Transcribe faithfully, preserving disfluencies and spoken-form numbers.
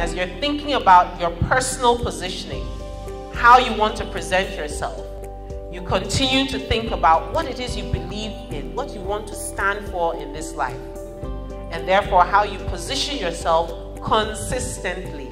as you're thinking about your personal positioning, how you want to present yourself, you continue to think about what it is you believe in, what you want to stand for in this life, and therefore how you position yourself consistently.